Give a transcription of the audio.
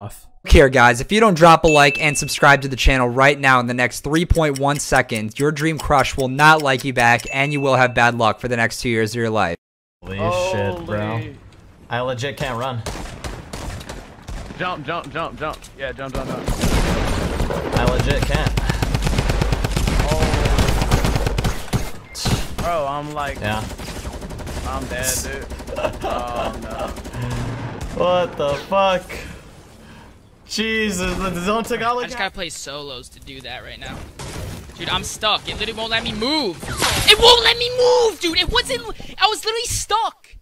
off. Look here, guys, if you don't drop a like and subscribe to the channel right now in the next 3.1 seconds, your dream crush will not like you back, and you will have bad luck for the next 2 years of your life. Holy shit, bro. I legit can't run. Jump, jump, jump, jump. Yeah, jump, jump, jump. I legit can't. Oh. Bro, I'm like... Yeah. I'm dead, dude. Oh, no. What the fuck? Jesus, the zone took out like... I just gotta play solos to do that right now. Dude, I'm stuck. It literally won't let me move. It won't let me move, dude. It wasn't... I was literally stuck.